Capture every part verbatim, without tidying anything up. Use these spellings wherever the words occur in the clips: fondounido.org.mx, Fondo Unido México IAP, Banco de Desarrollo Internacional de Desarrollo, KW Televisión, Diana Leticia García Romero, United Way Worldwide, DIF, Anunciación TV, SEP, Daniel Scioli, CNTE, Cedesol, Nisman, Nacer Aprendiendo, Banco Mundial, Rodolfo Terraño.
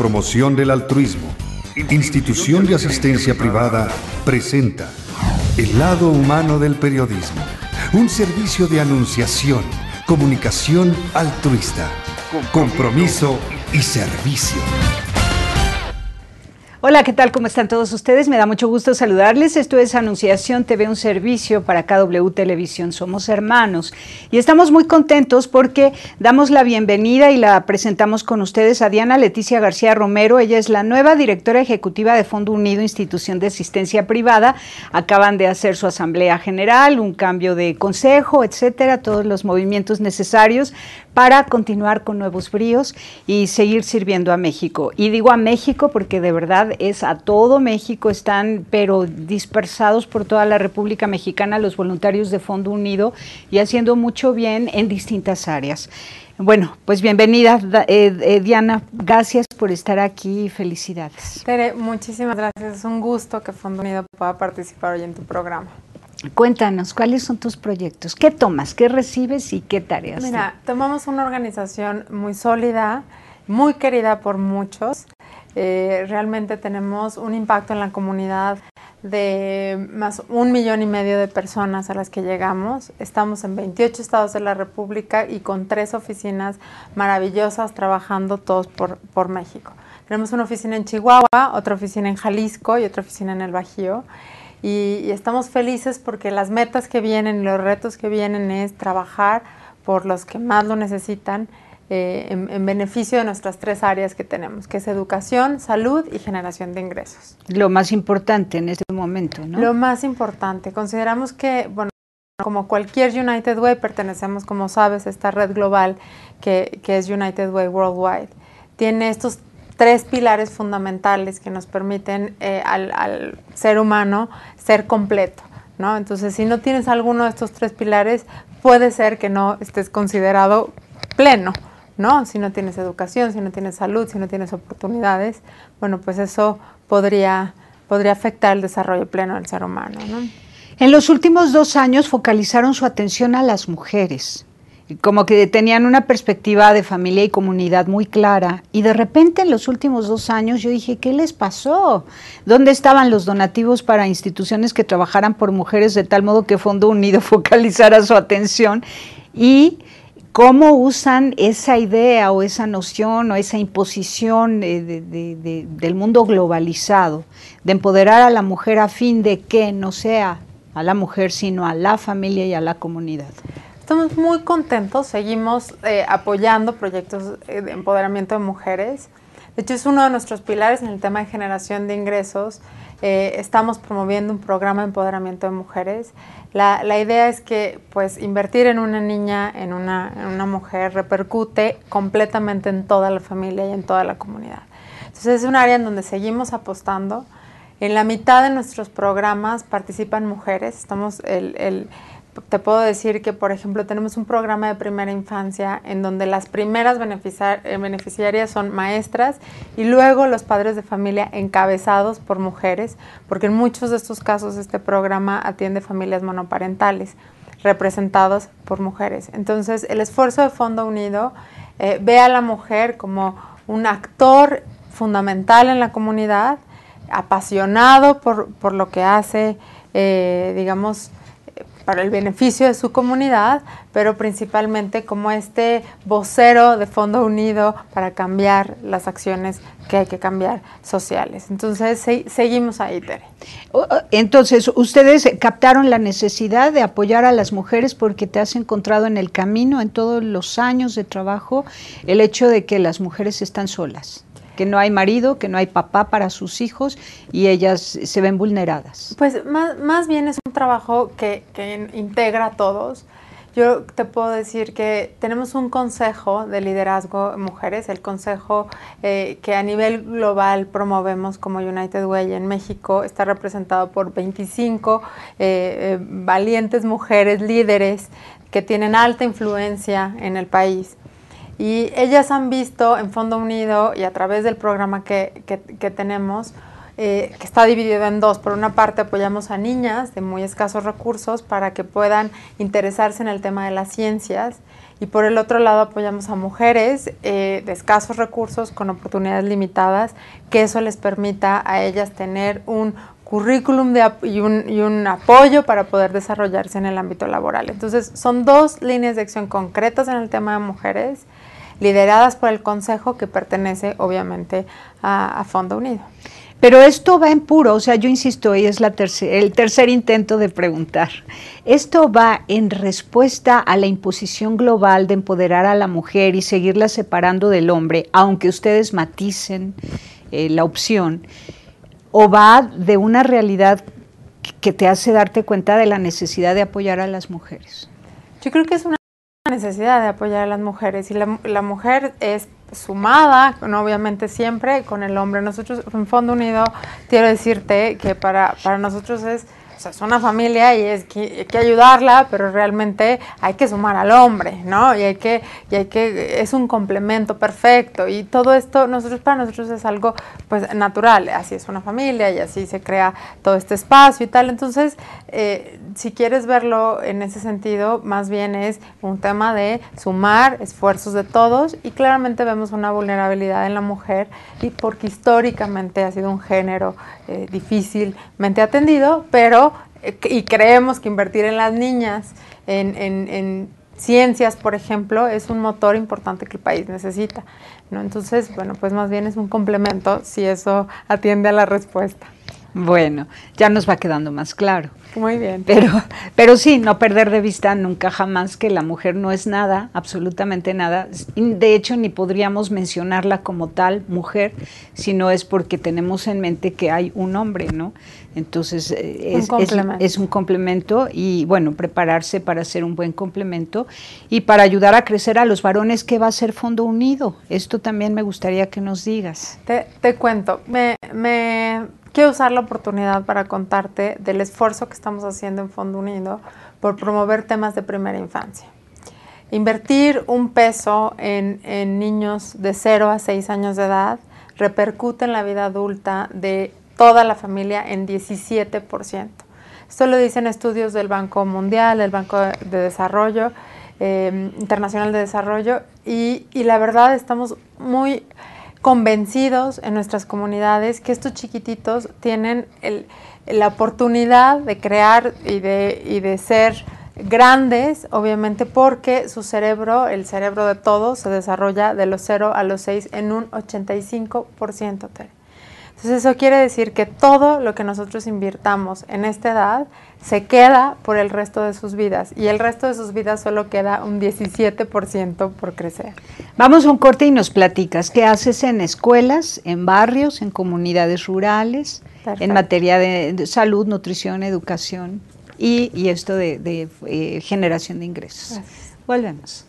promoción del altruismo, institución de asistencia privada, presenta El lado humano del periodismo, un servicio de anunciación, comunicación altruista, compromiso y servicio. Hola, ¿qué tal? ¿Cómo están todos ustedes? Me da mucho gusto saludarles. Esto es Anunciación T V, un servicio para K W Televisión. Somos hermanos y estamos muy contentos porque damos la bienvenida y la presentamos con ustedes a Diana Leticia García Romero. Ella es la nueva directora ejecutiva de Fondo Unido, institución de asistencia privada. Acaban de hacer su asamblea general, un cambio de consejo, etcétera, todos los movimientos necesarios para continuar con nuevos bríos y seguir sirviendo a México. Y digo a México porque de verdad es a todo México, están pero dispersados por toda la República Mexicana los voluntarios de Fondo Unido y haciendo mucho bien en distintas áreas. Bueno, pues bienvenida, eh, eh, Diana, gracias por estar aquí y felicidades. Tere, muchísimas gracias, es un gusto que Fondo Unido pueda participar hoy en tu programa. Cuéntanos, ¿cuáles son tus proyectos? ¿Qué tomas, qué recibes y qué tareas? Mira, tomamos una organización muy sólida, muy querida por muchos. Eh, realmente tenemos un impacto en la comunidad de más un millón y medio de personas a las que llegamos. Estamos en veintiocho estados de la República y con tres oficinas maravillosas trabajando todos por, por México. Tenemos una oficina en Chihuahua, otra oficina en Jalisco y otra oficina en el Bajío. Y, y estamos felices porque las metas que vienen, los retos que vienen es trabajar por los que más lo necesitan. Eh, en, en beneficio de nuestras tres áreas que tenemos, que es educación, salud y generación de ingresos. Lo más importante en este momento, ¿no? Lo más importante. Consideramos que, bueno, como cualquier United Way, pertenecemos, como sabes, a esta red global que, que es United Way Worldwide. Tiene estos tres pilares fundamentales que nos permiten eh, al, al ser humano ser completo, ¿no? Entonces, si no tienes alguno de estos tres pilares, puede ser que no estés considerado pleno, ¿no? Si no tienes educación, si no tienes salud, si no tienes oportunidades, bueno, pues eso podría, podría afectar el desarrollo pleno del ser humano, ¿no? En los últimos dos años focalizaron su atención a las mujeres, como que tenían una perspectiva de familia y comunidad muy clara, y de repente en los últimos dos años yo dije, ¿qué les pasó? ¿Dónde estaban los donativos para instituciones que trabajaran por mujeres de tal modo que Fondo Unido focalizara su atención? Y ¿cómo usan esa idea o esa noción o esa imposición de, de, de, de, del mundo globalizado, de empoderar a la mujer a fin de que no sea a la mujer, sino a la familia y a la comunidad? Estamos muy contentos, seguimos eh, apoyando proyectos de empoderamiento de mujeres. De hecho, es uno de nuestros pilares en el tema de generación de ingresos. Eh, estamos promoviendo un programa de empoderamiento de mujeres. La, la idea es que pues, invertir en una niña, en una, en una mujer, repercute completamente en toda la familia y en toda la comunidad. Entonces, es un área en donde seguimos apostando. En la mitad de nuestros programas participan mujeres. Estamos el, el, te puedo decir que, por ejemplo, tenemos un programa de primera infancia en donde las primeras beneficiar, eh, beneficiarias son maestras y luego los padres de familia encabezados por mujeres, porque en muchos de estos casos este programa atiende familias monoparentales representadas por mujeres. Entonces, el esfuerzo de Fondo Unido eh, ve a la mujer como un actor fundamental en la comunidad, apasionado por, por lo que hace, eh, digamos, para el beneficio de su comunidad, pero principalmente como este vocero de Fondo Unido para cambiar las acciones que hay que cambiar sociales. Entonces, se, seguimos ahí, Tere. Entonces, ustedes captaron la necesidad de apoyar a las mujeres porque te has encontrado en el camino, en todos los años de trabajo, el hecho de que las mujeres están solas, que no hay marido, que no hay papá para sus hijos y ellas se ven vulneradas. Pues más, más bien es un trabajo que, que integra a todos. Yo te puedo decir que tenemos un consejo de liderazgo en mujeres, el consejo eh, que a nivel global promovemos como United Way en México, está representado por veinticinco eh, eh, valientes mujeres líderes que tienen alta influencia en el país. Y ellas han visto en Fondo Unido y a través del programa que, que, que tenemos, eh, que está dividido en dos. Por una parte apoyamos a niñas de muy escasos recursos para que puedan interesarse en el tema de las ciencias Y por el otro lado apoyamos a mujeres eh, de escasos recursos con oportunidades limitadas, que eso les permita a ellas tener un currículum de, y, un, y un apoyo para poder desarrollarse en el ámbito laboral. Entonces son dos líneas de acción concretas en el tema de mujeres, lideradas por el Consejo, que pertenece obviamente a, a Fondo Unido. Pero esto va en puro, o sea, yo insisto, y es la terce, el tercer intento de preguntar. Esto va en respuesta a la imposición global de empoderar a la mujer y seguirla separando del hombre, aunque ustedes maticen eh, la opción, o va de una realidad que te hace darte cuenta de la necesidad de apoyar a las mujeres. Yo creo que es una necesidad de apoyar a las mujeres, y la, la mujer es sumada, no, obviamente siempre con el hombre. Nosotros en Fondo Unido, quiero decirte que para, para nosotros es, o sea, es una familia y es que hay que ayudarla, pero realmente hay que sumar al hombre, ¿no? Y hay que, y hay que, es un complemento perfecto, y todo esto nosotros, para nosotros es algo pues natural, así es una familia y así se crea todo este espacio y tal. Entonces, eh, si quieres verlo en ese sentido, más bien es un tema de sumar esfuerzos de todos, y claramente vemos una vulnerabilidad en la mujer, y porque históricamente ha sido un género eh, difícilmente atendido, pero y creemos que invertir en las niñas, en, en, en ciencias, por ejemplo, es un motor importante que el país necesita, ¿no? Entonces, bueno, pues más bien es un complemento, si eso atiende a la respuesta. Bueno, ya nos va quedando más claro. Muy bien. Pero, pero sí, no perder de vista nunca jamás que la mujer no es nada, absolutamente nada. De hecho, ni podríamos mencionarla como tal, mujer, si no es porque tenemos en mente que hay un hombre, ¿no? Entonces, es un, es, es un complemento, y bueno, prepararse para ser un buen complemento y para ayudar a crecer a los varones. ¿Qué va a hacer Fondo Unido? Esto también me gustaría que nos digas. Te, te cuento, me... me... Quiero usar la oportunidad para contarte del esfuerzo que estamos haciendo en Fondo Unido por promover temas de primera infancia. Invertir un peso en, en niños de cero a seis años de edad repercute en la vida adulta de toda la familia en diecisiete por ciento. Esto lo dicen estudios del Banco Mundial, del Banco de Desarrollo eh, Internacional de Desarrollo, y, y la verdad estamos muy convencidos en nuestras comunidades que estos chiquititos tienen el, la oportunidad de crear y de, y de ser grandes, obviamente, porque su cerebro, el cerebro de todos, se desarrolla de los cero a los seis en un ochenta y cinco por ciento. Entonces eso quiere decir que todo lo que nosotros invirtamos en esta edad se queda por el resto de sus vidas, y el resto de sus vidas solo queda un diecisiete por ciento por crecer. Vamos a un corte y nos platicas qué haces en escuelas, en barrios, en comunidades rurales, perfecto, en materia de salud, nutrición, educación y, y esto de, de, de eh, generación de ingresos. Gracias. Volvemos.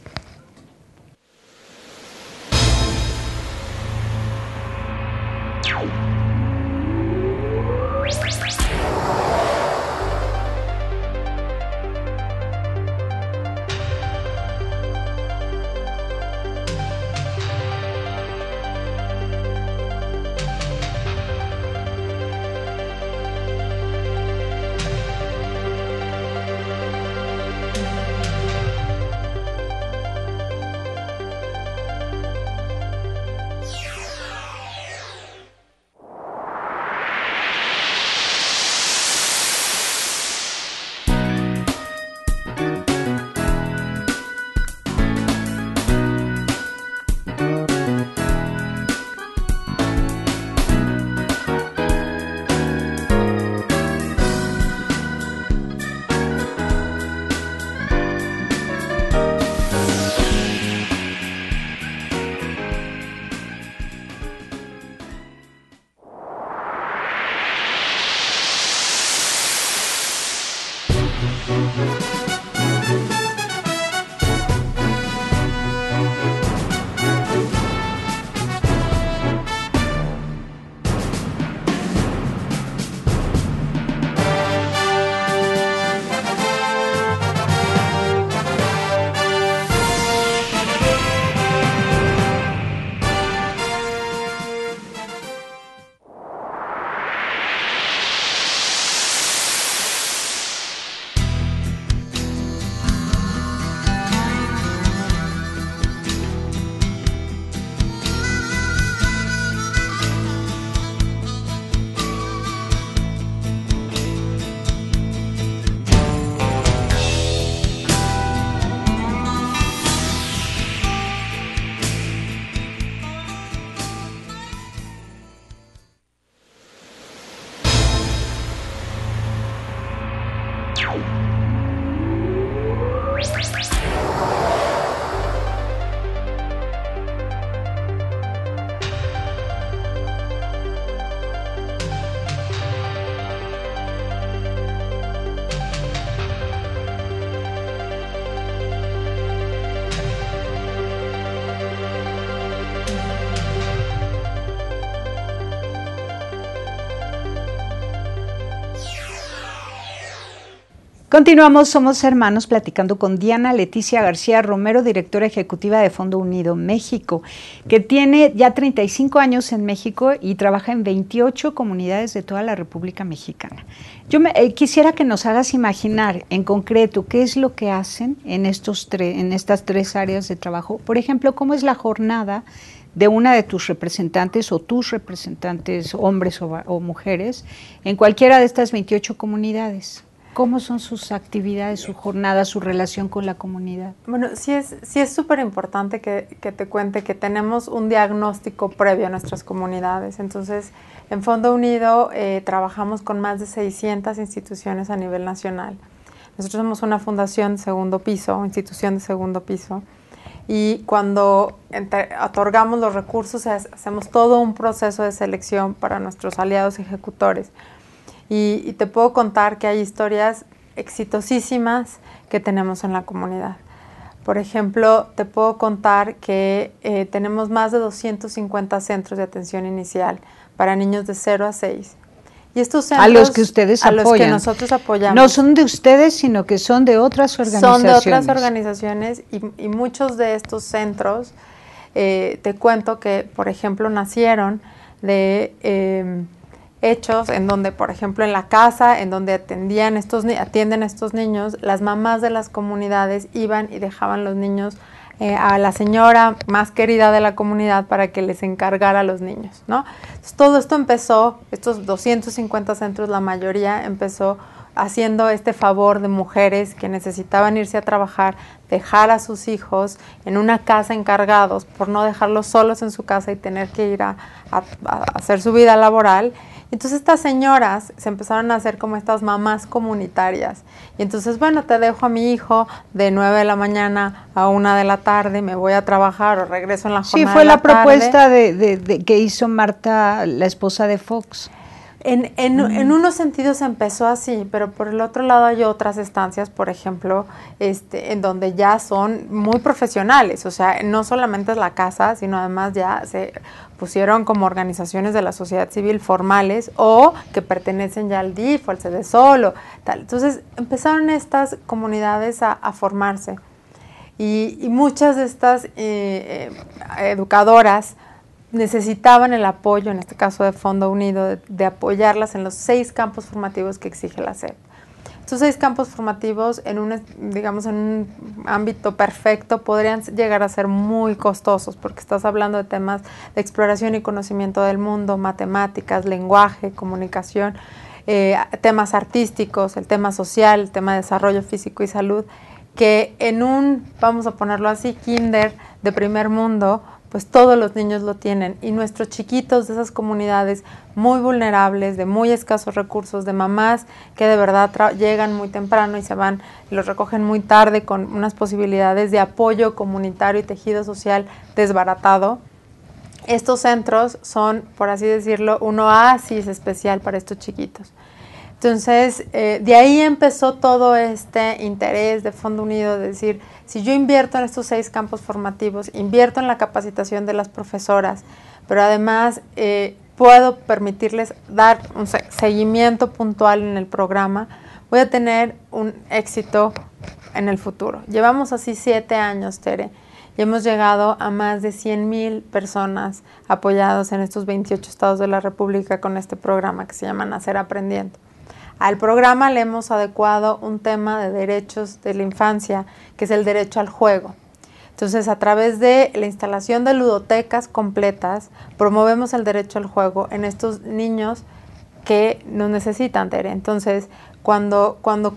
Continuamos, somos hermanos, platicando con Diana Leticia García Romero, directora ejecutiva de Fondo Unido México, que tiene ya treinta y cinco años en México y trabaja en veintiocho comunidades de toda la República Mexicana. Yo me, eh, quisiera que nos hagas imaginar en concreto qué es lo que hacen en, estos tre en estas tres áreas de trabajo. Por ejemplo, ¿cómo es la jornada de una de tus representantes o tus representantes, hombres o, o mujeres, en cualquiera de estas veintiocho comunidades? ¿Cómo son sus actividades, su jornada, su relación con la comunidad? Bueno, sí es sí es súper importante que, que te cuente que tenemos un diagnóstico previo a nuestras comunidades. Entonces, en Fondo Unido eh, trabajamos con más de seiscientas instituciones a nivel nacional. Nosotros somos una fundación de segundo piso, institución de segundo piso, y cuando otorgamos los recursos hacemos todo un proceso de selección para nuestros aliados ejecutores. Y, y te puedo contar que hay historias exitosísimas que tenemos en la comunidad. Por ejemplo, te puedo contar que eh, tenemos más de doscientos cincuenta centros de atención inicial para niños de cero a seis. Y estos centros, a los que ustedes apoyan. A los que nosotros apoyamos. No son de ustedes, sino que son de otras organizaciones. Son de otras organizaciones y, y muchos de estos centros, eh, te cuento que, por ejemplo, nacieron de... Eh, hechos en donde, por ejemplo, en la casa, en donde atendían estos atienden a estos niños, las mamás de las comunidades iban y dejaban los niños eh, a la señora más querida de la comunidad para que les encargara a los niños, ¿no? Entonces, todo esto empezó, estos doscientos cincuenta centros, la mayoría empezó haciendo este favor de mujeres que necesitaban irse a trabajar, dejar a sus hijos en una casa encargados, por no dejarlos solos en su casa y tener que ir a, a, a hacer su vida laboral. Entonces estas señoras se empezaron a hacer como estas mamás comunitarias. Y entonces, bueno, te dejo a mi hijo de nueve de la mañana a una de la tarde, me voy a trabajar o regreso en la jornada. Sí, fue la, la propuesta de, de, de, que hizo Marta, la esposa de Fox. En, en, mm. en unos sentidos empezó así, pero por el otro lado hay otras estancias, por ejemplo, este, en donde ya son muy profesionales. O sea, no solamente es la casa, sino además ya se pusieron como organizaciones de la sociedad civil formales o que pertenecen ya al D I F o al Cedesol o tal. Entonces empezaron estas comunidades a, a formarse y, y muchas de estas eh, educadoras necesitaban el apoyo, en este caso de Fondo Unido, de, de apoyarlas en los seis campos formativos que exige la S E P. Estos seis campos formativos, en un, digamos, en un ámbito perfecto, podrían llegar a ser muy costosos, porque estás hablando de temas de exploración y conocimiento del mundo, matemáticas, lenguaje, comunicación, eh, temas artísticos, el tema social, el tema de desarrollo físico y salud, que en un, vamos a ponerlo así, kinder de primer mundo, pues todos los niños lo tienen, y nuestros chiquitos de esas comunidades muy vulnerables, de muy escasos recursos, de mamás que de verdad llegan muy temprano y se van, los recogen muy tarde con unas posibilidades de apoyo comunitario y tejido social desbaratado. Estos centros son, por así decirlo, un oasis especial para estos chiquitos. Entonces, eh, de ahí empezó todo este interés de Fondo Unido, de decir, si yo invierto en estos seis campos formativos, invierto en la capacitación de las profesoras, pero además eh, puedo permitirles dar un seguimiento puntual en el programa, voy a tener un éxito en el futuro. Llevamos así siete años, Tere, y hemos llegado a más de cien mil personas apoyadas en estos veintiocho estados de la República con este programa que se llama Nacer Aprendiendo. Al programa le hemos adecuado un tema de derechos de la infancia, que es el derecho al juego. Entonces, a través de la instalación de ludotecas completas, promovemos el derecho al juego en estos niños que nos necesitan, Tere. Entonces, cuando, cuando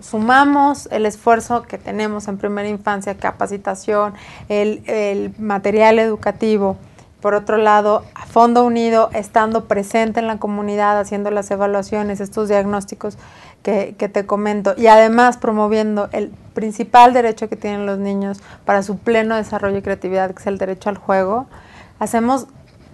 sumamos el esfuerzo que tenemos en primera infancia, capacitación, el, el material educativo, por otro lado, a Fondo Unido, estando presente en la comunidad, haciendo las evaluaciones, estos diagnósticos que, que te comento, y además promoviendo el principal derecho que tienen los niños para su pleno desarrollo y creatividad, que es el derecho al juego, hacemos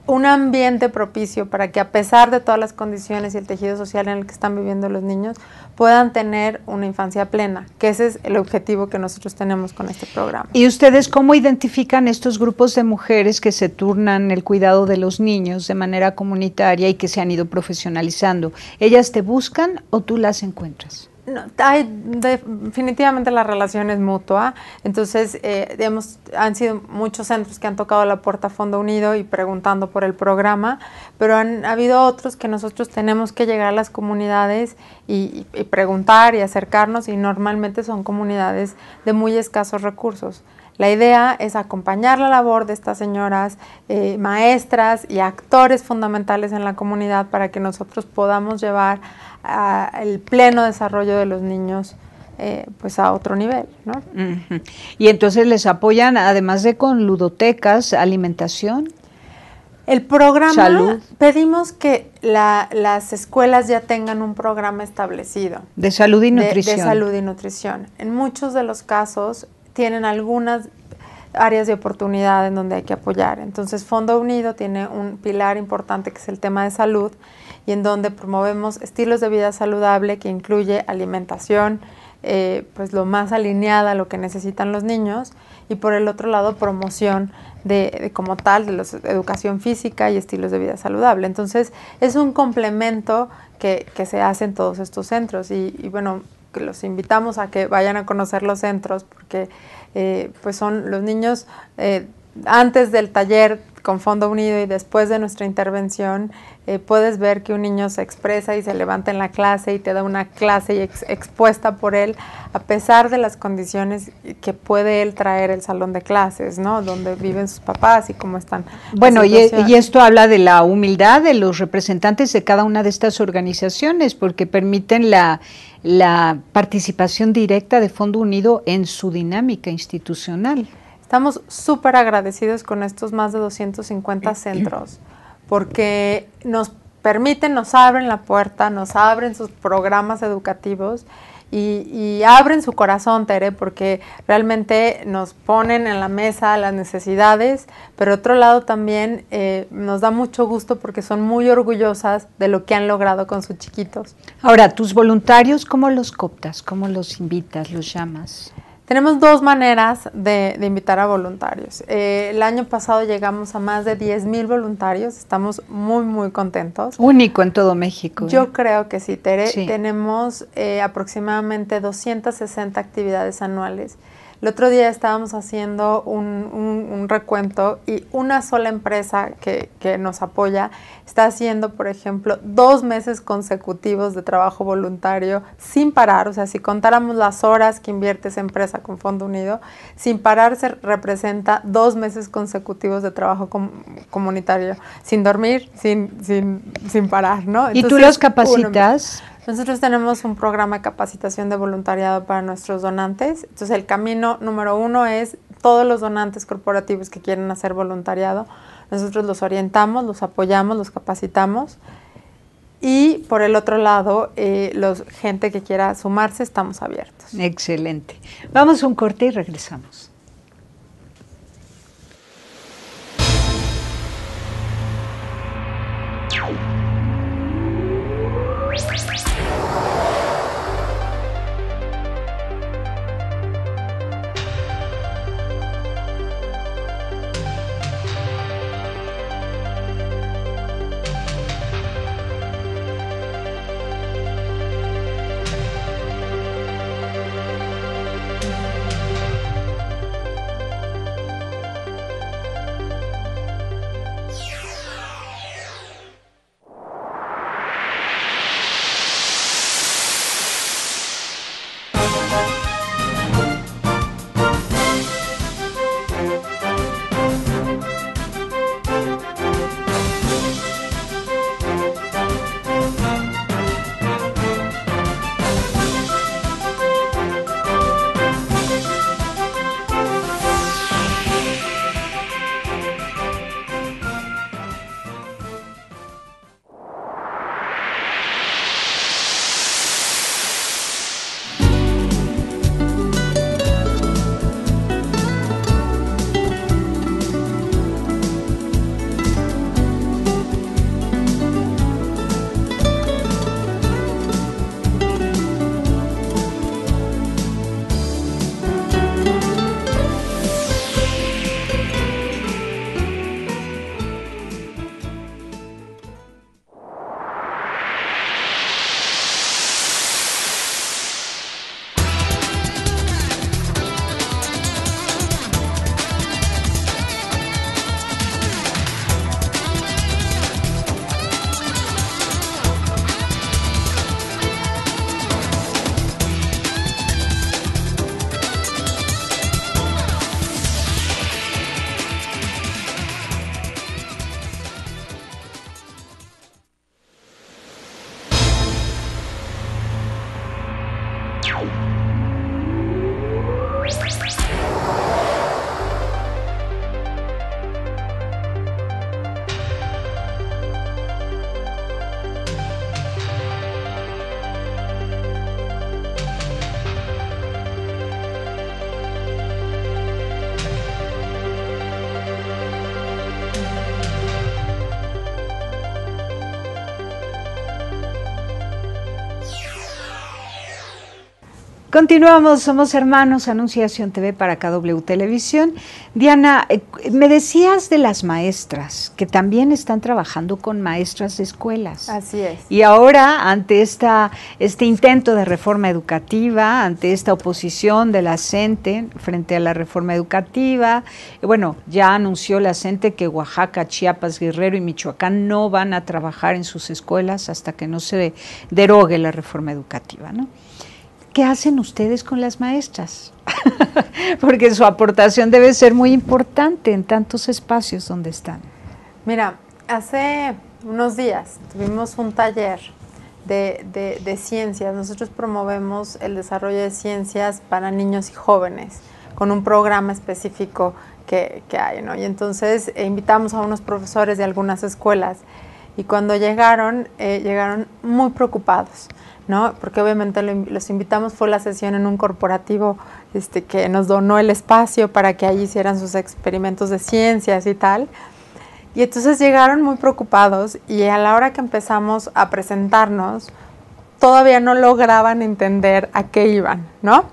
un ambiente propicio para que, a pesar de todas las condiciones y el tejido social en el que están viviendo los niños, puedan tener una infancia plena, que ese es el objetivo que nosotros tenemos con este programa. ¿Y ustedes cómo identifican estos grupos de mujeres que se turnan el cuidado de los niños de manera comunitaria y que se han ido profesionalizando? ¿Ellas te buscan o tú las encuentras? No, hay, definitivamente la relación es mutua. Entonces, eh, digamos, han sido muchos centros que han tocado la puerta a Fondo Unido y preguntando por el programa, pero han habido otros que nosotros tenemos que llegar a las comunidades y, y, y preguntar y acercarnos, y normalmente son comunidades de muy escasos recursos. La idea es acompañar la labor de estas señoras, eh, maestras y actores fundamentales en la comunidad para que nosotros podamos llevar a el pleno desarrollo de los niños eh, pues a otro nivel, ¿no? Uh-huh. Y entonces les apoyan, además de con ludotecas, alimentación. El programa, salud. Pedimos que la, las escuelas ya tengan un programa establecido. De salud y nutrición. De, de salud y nutrición. En muchos de los casos tienen algunas áreas de oportunidad en donde hay que apoyar. Entonces, Fondo Unido tiene un pilar importante que es el tema de salud, y en donde promovemos estilos de vida saludable que incluye alimentación, eh, pues lo más alineada a lo que necesitan los niños, y por el otro lado promoción de, de como tal de los, educación física y estilos de vida saludable. Entonces, es un complemento que, que se hace en todos estos centros y, y bueno, que los invitamos a que vayan a conocer los centros, porque eh, pues son los niños eh, antes del taller con Fondo Unido y después de nuestra intervención, eh, puedes ver que un niño se expresa y se levanta en la clase y te da una clase y ex, expuesta por él, a pesar de las condiciones que puede él traer el salón de clases, ¿no? Donde viven sus papás y cómo están. Bueno, y, y esto habla de la humildad de los representantes de cada una de estas organizaciones, porque permiten la la participación directa de Fondo Unido en su dinámica institucional. Estamos súper agradecidos con estos más de doscientos cincuenta centros, porque nos permiten, nos abren la puerta, nos abren sus programas educativos y, y abren su corazón, Tere, porque realmente nos ponen en la mesa las necesidades, pero otro lado también eh, nos da mucho gusto porque son muy orgullosas de lo que han logrado con sus chiquitos. Ahora, tus voluntarios, ¿cómo los cooptas? ¿Cómo los invitas, los llamas? Tenemos dos maneras de, de invitar a voluntarios. Eh, el año pasado llegamos a más de diez mil voluntarios. Estamos muy, muy contentos. Único en todo México. Yo ¿eh? creo que sí, Tere. Sí. Tenemos eh, aproximadamente doscientas sesenta actividades anuales. El otro día estábamos haciendo un, un, un recuento y una sola empresa que, que nos apoya está haciendo, por ejemplo, dos meses consecutivos de trabajo voluntario sin parar. O sea, si contáramos las horas que invierte esa empresa con Fondo Unido, sin parar se representa dos meses consecutivos de trabajo com comunitario, sin dormir, sin, sin, sin parar, ¿no? Entonces, ¿y tú los capacitas? Uno, Nosotros tenemos un programa de capacitación de voluntariado para nuestros donantes. Entonces, el camino número uno es todos los donantes corporativos que quieren hacer voluntariado. Nosotros los orientamos, los apoyamos, los capacitamos. Y por el otro lado, eh, los gente que quiera sumarse, estamos abiertos. Excelente. Vamos a un corte y regresamos. Continuamos, somos hermanos, Anunciación T V para K W Televisión. Diana, me decías de las maestras, que también están trabajando con maestras de escuelas. Así es. Y ahora, ante esta, este intento de reforma educativa, ante esta oposición de la C N T E frente a la reforma educativa, bueno, ya anunció la C N T E que Oaxaca, Chiapas, Guerrero y Michoacán no van a trabajar en sus escuelas hasta que no se derogue la reforma educativa, ¿no? ¿Qué hacen ustedes con las maestras? Porque su aportación debe ser muy importante en tantos espacios donde están. Mira, hace unos días tuvimos un taller de, de, de ciencias. Nosotros promovemos el desarrollo de ciencias para niños y jóvenes con un programa específico que, que hay, ¿no? Y entonces eh, invitamos a unos profesores de algunas escuelas y cuando llegaron, eh, llegaron muy preocupados, ¿no? Porque obviamente lo, los invitamos, fue la sesión en un corporativo este, que nos donó el espacio para que allí hicieran sus experimentos de ciencias y tal. Y entonces llegaron muy preocupados y a la hora que empezamos a presentarnos, todavía no lograban entender a qué iban, ¿no?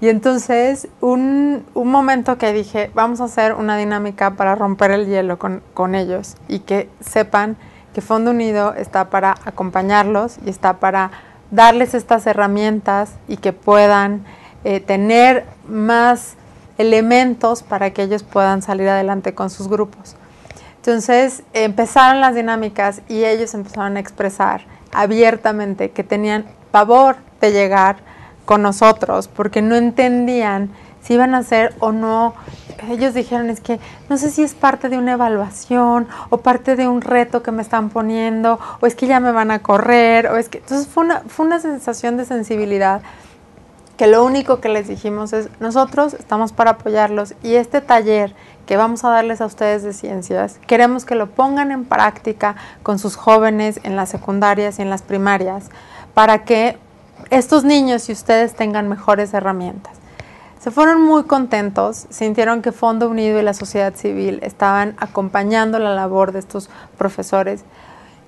Y entonces un, un momento que dije, vamos a hacer una dinámica para romper el hielo con, con ellos y que sepan que Fondo Unido está para acompañarlos y está para darles estas herramientas y que puedan eh, tener más elementos para que ellos puedan salir adelante con sus grupos. Entonces empezaron las dinámicas y ellos empezaron a expresar abiertamente que tenían pavor de llegar con nosotros porque no entendían si iban a hacer o no. Ellos dijeron, es que no sé si es parte de una evaluación o parte de un reto que me están poniendo, o es que ya me van a correr, o es que... Entonces fue una, fue una sensación de sensibilidad que lo único que les dijimos es, nosotros estamos para apoyarlos y este taller que vamos a darles a ustedes de ciencias, queremos que lo pongan en práctica con sus jóvenes en las secundarias y en las primarias para que estos niños y ustedes tengan mejores herramientas. Se fueron muy contentos, sintieron que Fondo Unido y la sociedad civil estaban acompañando la labor de estos profesores.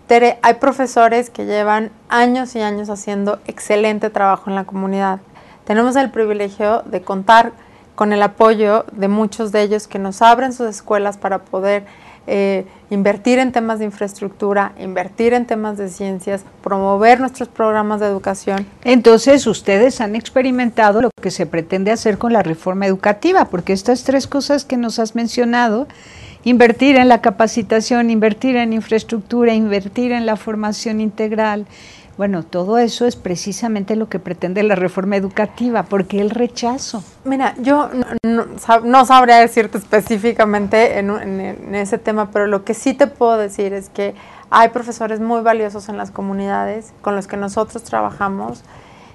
Tere, hay profesores que llevan años y años haciendo excelente trabajo en la comunidad. Tenemos el privilegio de contar con el apoyo de muchos de ellos que nos abren sus escuelas para poder eh, invertir en temas de infraestructura, invertir en temas de ciencias, promover nuestros programas de educación. Entonces, ustedes han experimentado lo que se pretende hacer con la reforma educativa, porque estas tres cosas que nos has mencionado, invertir en la capacitación, invertir en infraestructura, invertir en la formación integral, bueno, todo eso es precisamente lo que pretende la reforma educativa, porque el rechazo. Mira, yo no, no, no sabría decirte específicamente en, en, en ese tema, pero lo que sí te puedo decir es que hay profesores muy valiosos en las comunidades con los que nosotros trabajamos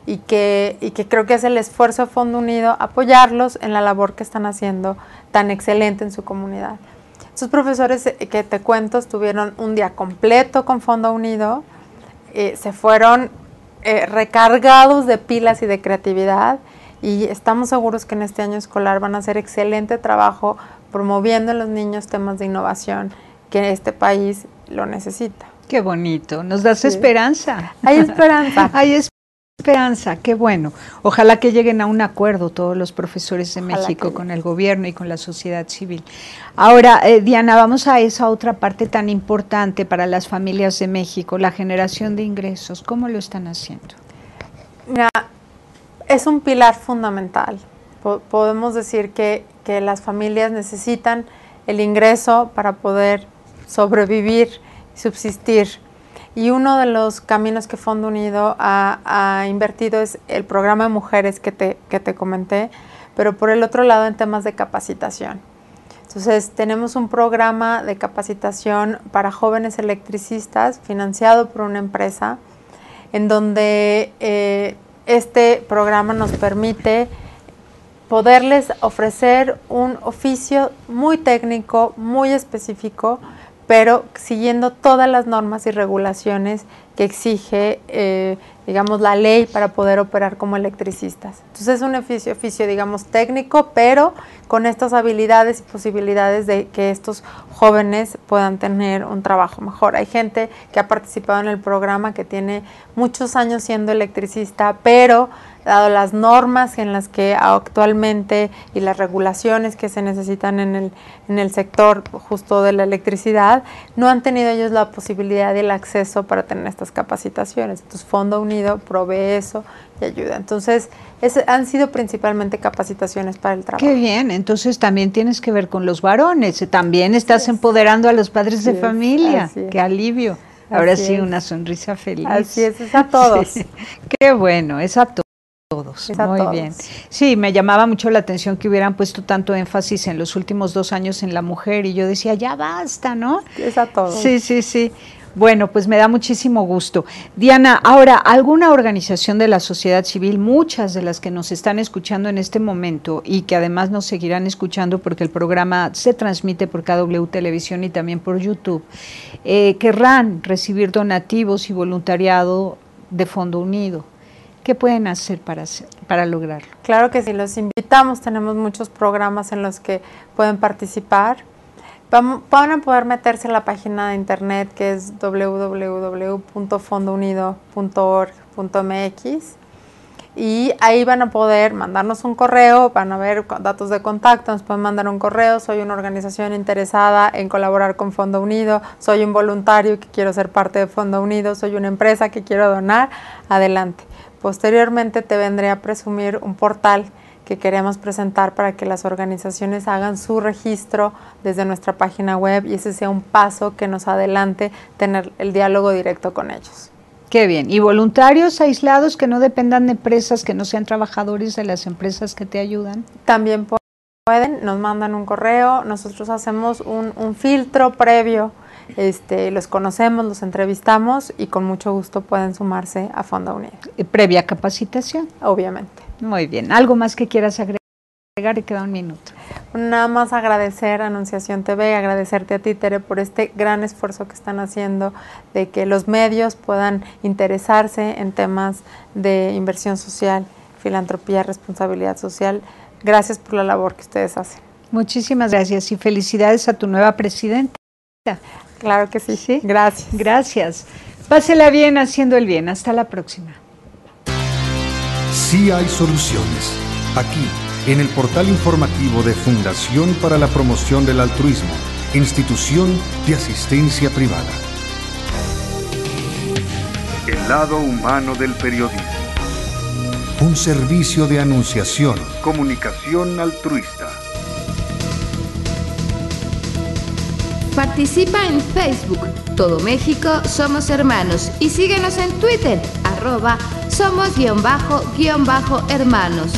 y que, y que creo que es el esfuerzo de Fondo Unido apoyarlos en la labor que están haciendo tan excelente en su comunidad. Esos profesores que te cuento estuvieron un día completo con Fondo Unido. Eh, se fueron eh, recargados de pilas y de creatividad y estamos seguros que en este año escolar van a hacer excelente trabajo promoviendo en los niños temas de innovación que este país lo necesita. Qué bonito, nos das sí. esperanza. Hay esperanza. Hay esperanza, qué bueno. Ojalá que lleguen a un acuerdo todos los profesores de Ojalá México que... con el gobierno y con la sociedad civil. Ahora, eh, Diana, vamos a esa otra parte tan importante para las familias de México, la generación de ingresos. ¿Cómo lo están haciendo? Mira, es un pilar fundamental. Po- podemos decir que, que las familias necesitan el ingreso para poder sobrevivir y subsistir. Y uno de los caminos que Fondo Unido ha, ha invertido es el programa de mujeres que te, que te comenté, pero por el otro lado en temas de capacitación. Entonces tenemos un programa de capacitación para jóvenes electricistas financiado por una empresa, en donde eh, este programa nos permite poderles ofrecer un oficio muy técnico, muy específico, pero siguiendo todas las normas y regulaciones que exige, eh, digamos, la ley para poder operar como electricistas. Entonces es un oficio, oficio, digamos, técnico, pero con estas habilidades y posibilidades de que estos jóvenes puedan tener un trabajo mejor. Hay gente que ha participado en el programa que tiene muchos años siendo electricista, pero dado las normas en las que actualmente y las regulaciones que se necesitan en el, en el sector justo de la electricidad, no han tenido ellos la posibilidad y el acceso para tener estas capacitaciones. Entonces Fondo Unido provee eso y ayuda. Entonces es, han sido principalmente capacitaciones para el trabajo. Qué bien, entonces también tienes que ver con los varones, también estás empoderando a los padres de familia, qué alivio. Ahora sí, una sonrisa feliz. Así es, es a todos. Sí. Qué bueno, es a todos. Todos. Muy todos. Bien. Sí, me llamaba mucho la atención que hubieran puesto tanto énfasis en los últimos dos años en la mujer y yo decía, ya basta, ¿no? Es a todos. Sí, sí, sí. Bueno, pues me da muchísimo gusto. Diana, ahora, alguna organización de la sociedad civil, muchas de las que nos están escuchando en este momento y que además nos seguirán escuchando porque el programa se transmite por K W Televisión y también por YouTube, eh, querrán recibir donativos y voluntariado de Fondo Unido. ¿Qué pueden hacer para, hacer para lograrlo? Claro que sí, los invitamos, tenemos muchos programas en los que pueden participar. Van, van a poder meterse en la página de internet que es w w w punto fondo unido punto org punto m x y ahí van a poder mandarnos un correo, van a ver datos de contacto, nos pueden mandar un correo, soy una organización interesada en colaborar con Fondo Unido, soy un voluntario que quiero ser parte de Fondo Unido, soy una empresa que quiero donar, adelante. Posteriormente te vendré a presumir un portal que queremos presentar para que las organizaciones hagan su registro desde nuestra página web y ese sea un paso que nos adelante tener el diálogo directo con ellos. Qué bien. Y voluntarios aislados que no dependan de empresas, que no sean trabajadores de las empresas que te ayudan. También pueden, nos mandan un correo, nosotros hacemos un, un filtro previo. Este, los conocemos, los entrevistamos y con mucho gusto pueden sumarse a Fondo Unido. ¿Previa capacitación? Obviamente. Muy bien. ¿Algo más que quieras agregar? Y queda un minuto. Nada más agradecer a Anunciación T V, agradecerte a ti, Tere, por este gran esfuerzo que están haciendo de que los medios puedan interesarse en temas de inversión social, filantropía, responsabilidad social. Gracias por la labor que ustedes hacen. Muchísimas gracias y felicidades a tu nueva presidenta. Claro que sí, sí. Gracias. Gracias. Pásela bien haciendo el bien. Hasta la próxima. Sí hay soluciones. Aquí, en el portal informativo de Fundación para la Promoción del Altruismo, Institución de Asistencia Privada. El lado humano del periodismo. Un servicio de anunciación. Comunicación altruista. Participa en Facebook, Todo México Somos Hermanos, y síguenos en Twitter, arroba somos guión bajo guión bajo hermanos.